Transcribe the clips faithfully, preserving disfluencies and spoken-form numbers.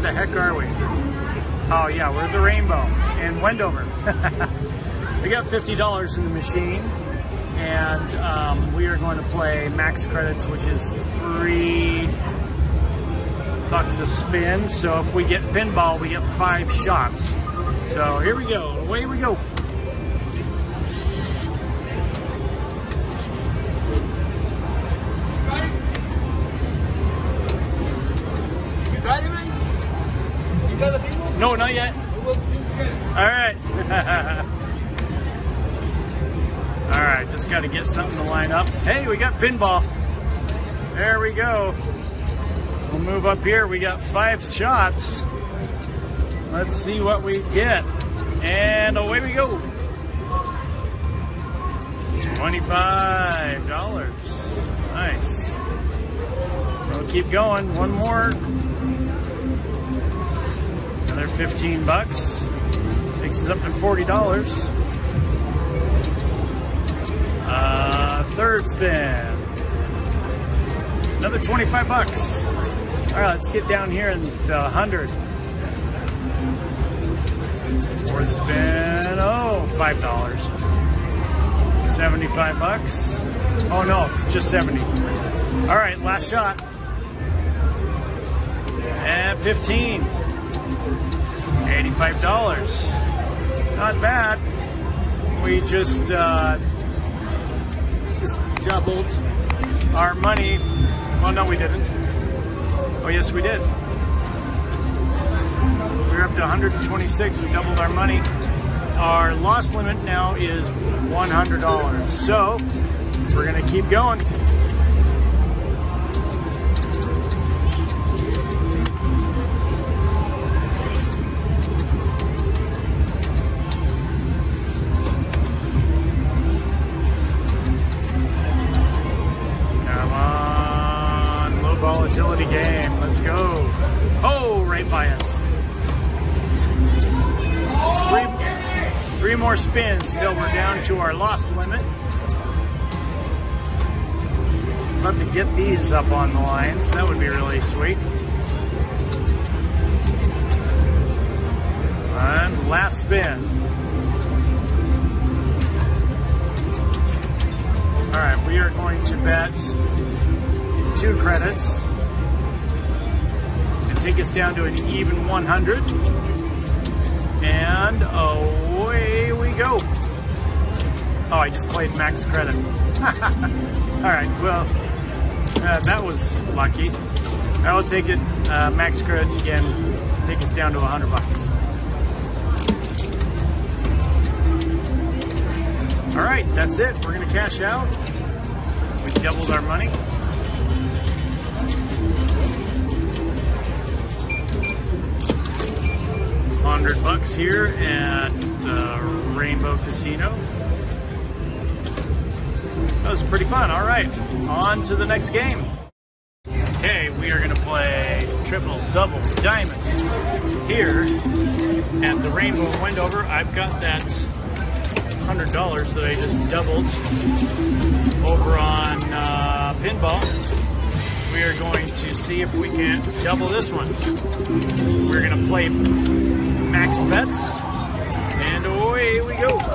Where the heck are we? Oh yeah, we're at the Rainbow in Wendover. We got fifty dollars in the machine, and um, we are going to play max credits, which is three bucks a spin. So if we get pinball, we get five shots. So here we go, away we go. No, not yet. All right. All right, just got to get something to line up. Hey, we got pinball. There we go. We'll move up here. We got five shots. Let's see what we get. And away we go. twenty-five dollars. Nice. We'll keep going. One more. Another fifteen bucks. Takes us up to forty dollars. Uh, third spin. Another twenty-five bucks. All right, let's get down here in the one hundred. Fourth spin. Oh, five dollars. seventy-five bucks. Oh no, it's just seventy. All right, last shot. And fifteen. eighty-five dollars. Not bad. We just uh, just doubled our money. Well, no, we didn't. Oh, yes, we did. We're up to one hundred twenty-six. We doubled our money. Our loss limit now is one hundred dollars. So we're going to keep going. Volatility game. Let's go. Oh, right by us. Three, three more spins till we're down to our loss limit. Love to get these up on the lines. That would be really sweet. And last spin. All right, we are going to bet two credits and take us down to an even one hundred, and away we go. Oh, I just played max credits. All right, well, uh, that was lucky. I will take it uh, max credits again, take us down to one hundred bucks. All right, that's it. We're gonna cash out. We doubled our money. one hundred bucks here at the Rainbow Casino. That was pretty fun. All right, on to the next game. Okay, we are going to play Triple Double Diamond here at the Rainbow Wendover. I've got that one hundred dollars that I just doubled over on uh, pinball. We are going to see if we can double this one. We're going to play max bets, and away we go. Oh,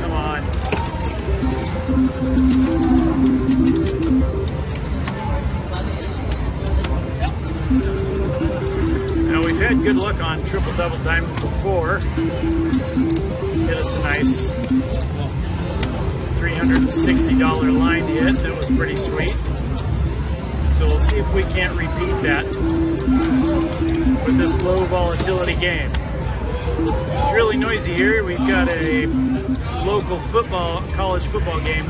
come on. Now, we've had good luck on Triple Double Diamond before. Hit us a nice three hundred sixty dollar line hit. That was pretty sweet. So we'll see if we can't repeat that with this low volatility game. It's really noisy here. We've got a local football, college football game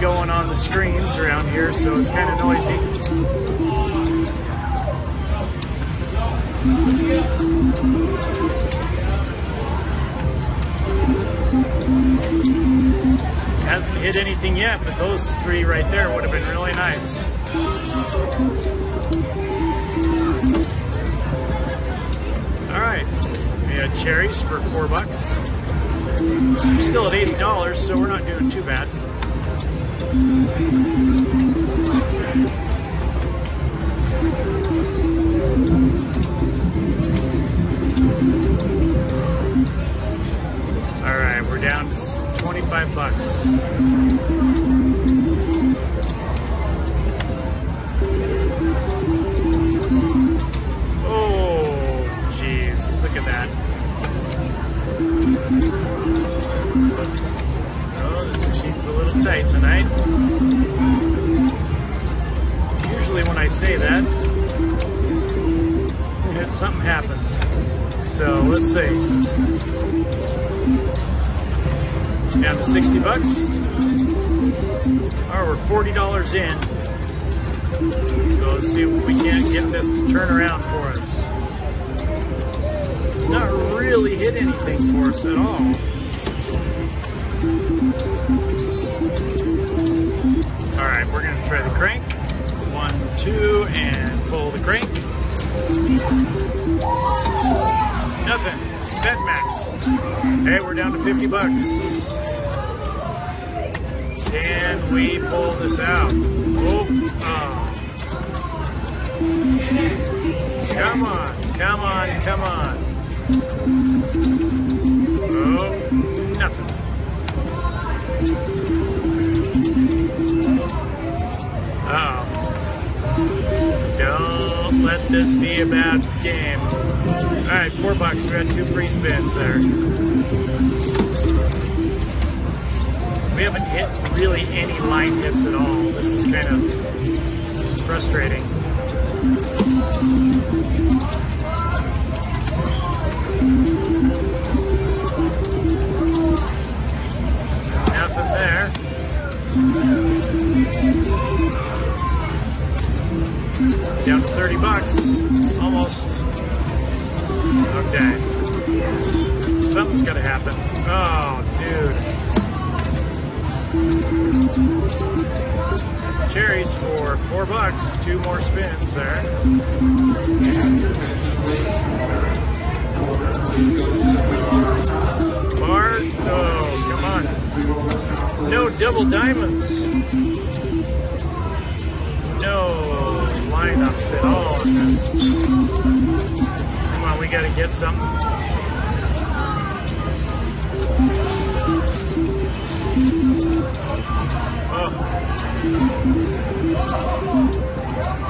going on the screens around here, so it's kind of noisy. Hasn't hit anything yet, but those three right there would have been really nice. All right, we had cherries for four bucks. We're still at eighty dollars, so we're not doing too bad. say that. And something happens. So let's see. Down to sixty bucks. Alright, we're forty dollars in. So let's see if we can't get this to turn around for us. It's not really hit anything for us at all. Alright, we're going to try the crank. One, two, and pull the crank. Nothing. Bet max. Hey, we're down to fifty bucks. Can we pull this out? Oh, oh. Come on, come on, come on. Oh, nothing. Uh-oh. Don't let this be a bad game. Alright, four bucks. We had two free spins there. We haven't hit really any line hits at all. This is kind of frustrating. Nothing there. Down to thirty bucks. Almost. Okay. Something's gotta happen. Oh, dude. Cherries for four bucks. Two more spins there. Bar? Oh, come on. No double diamonds. No lineups at all in this. Come on, we gotta get something. Oh.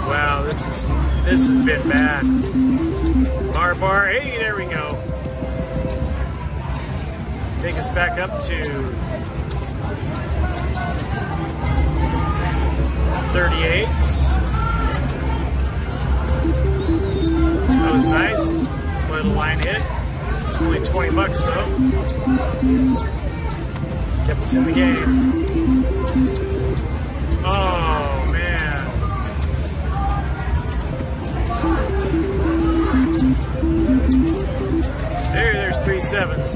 Wow, this is this has been bad. Bar bar, hey, there we go. Take us back up to thirty-eight. That was nice. Little line hit. Only twenty bucks though. Kept us in the game. Oh man. There, there's three sevens.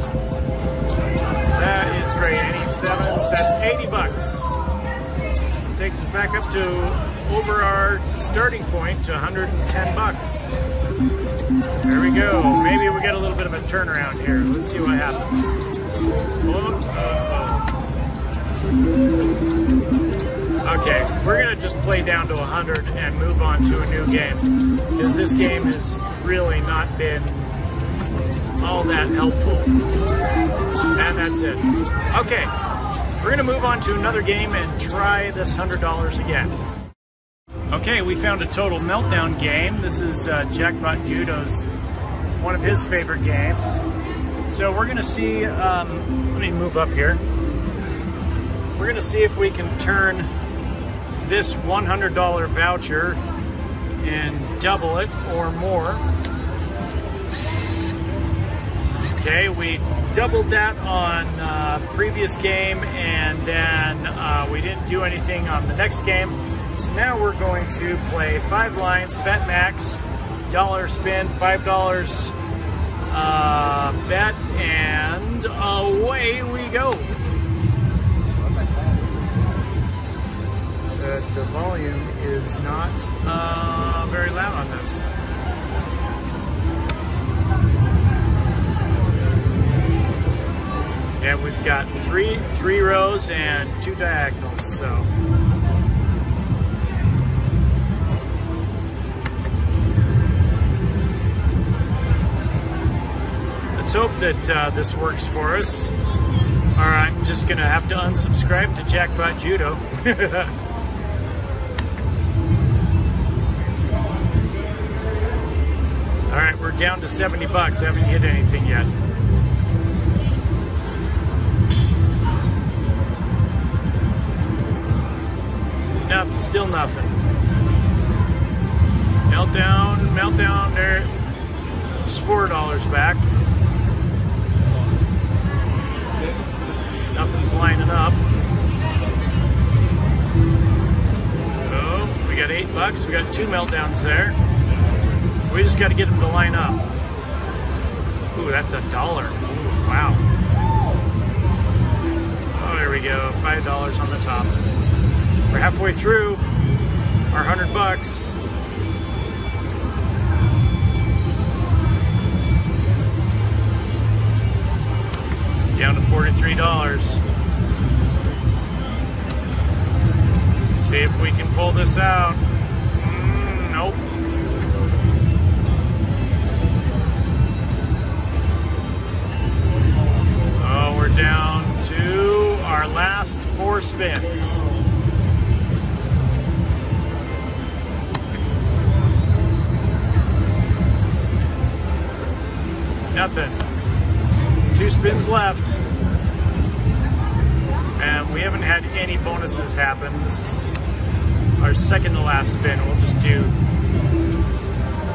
That is great. Any sevens, that's eighty bucks. Takes us back up to over our starting point to one hundred ten bucks. There we go. Maybe we get a little bit of a turnaround here. Let's see what happens. Uh-oh. Okay, we're gonna just play down to one hundred and move on to a new game, because this game has really not been all that helpful. And that's it. Okay. We're gonna move on to another game and try this one hundred dollars again. Okay, we found a Total Meltdown game. This is uh, Jackpot Judo's, one of his favorite games. So we're gonna see, um, let me move up here. We're gonna see if we can turn this one hundred dollar voucher and double it or more. Okay, we doubled that on uh, previous game, and then uh, we didn't do anything on the next game. So now we're going to play five lines, bet max, dollar spin, five dollars uh, bet, and away we go. The, the volume is not uh, very loud on this. And we've got three three rows and two diagonals, so. Let's hope that uh, this works for us. All right, I'm just gonna have to unsubscribe to Jackpot Judo. All right, we're down to seventy bucks. I haven't hit anything yet. Nothing, still nothing. Meltdown, Meltdown, there. It's four dollars back. Nothing's lining up. Oh, we got eight bucks. We got two Meltdowns there. We just got to get them to line up. Ooh, that's a dollar. Wow. Oh, there we go. Five dollars on the top. We're halfway through our hundred bucks. Down to forty-three dollars. See if we can pull this out. Mm, nope. Oh, we're down to our last four spins. Nothing. Two spins left. And we haven't had any bonuses happen. This is our second to last spin. We'll just do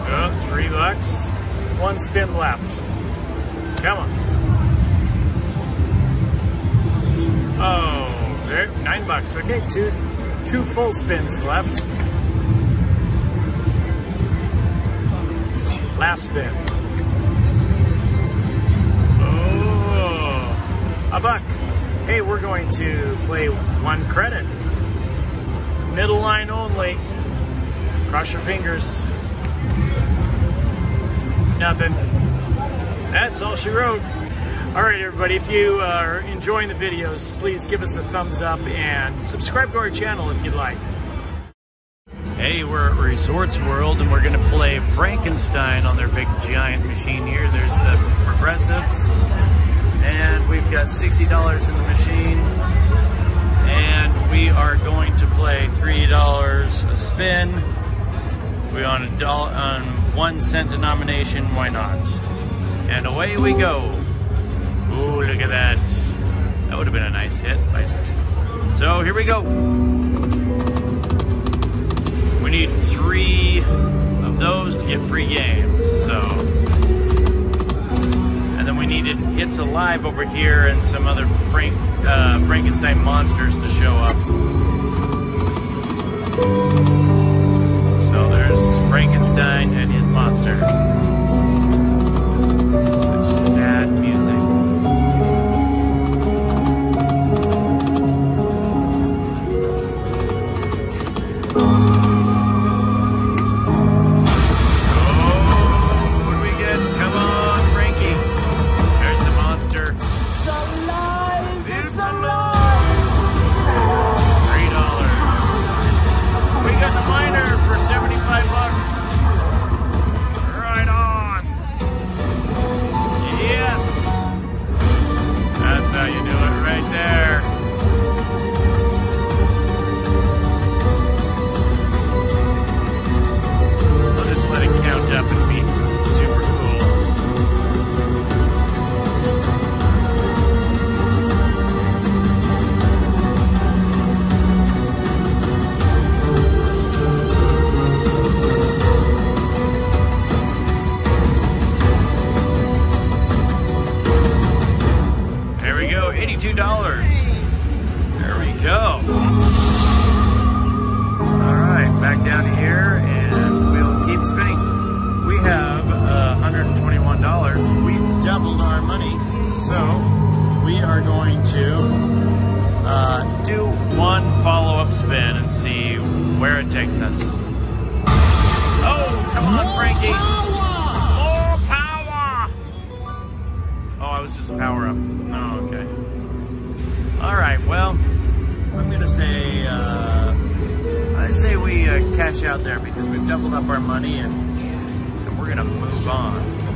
oh, three bucks. One spin left. Come on. Oh, there, nine bucks. Okay, two, two full spins left. Last spin. Oh, a buck. Hey, we're going to play one credit. Middle line only. Cross your fingers. Nothing. That's all she wrote. All right, everybody, if you are enjoying the videos, please give us a thumbs up and subscribe to our channel if you'd like. Hey, we're at Resorts World, and we're going to play Frankenstein on their big giant machine here. There's the progressives, and we've got sixty dollars in the machine, and we are going to play three dollars a spin. We're on a dollar, on one cent denomination, why not? And away we go. Ooh, look at that. That would have been a nice hit. So here we go. We need three of those to get free games. So, and then we needed It's Alive over here and some other Frank, uh, Frankenstein monsters to show up. So there's Frankenstein and his monster. Such sad music. Out there because we've doubled up our money and, and we're gonna move on.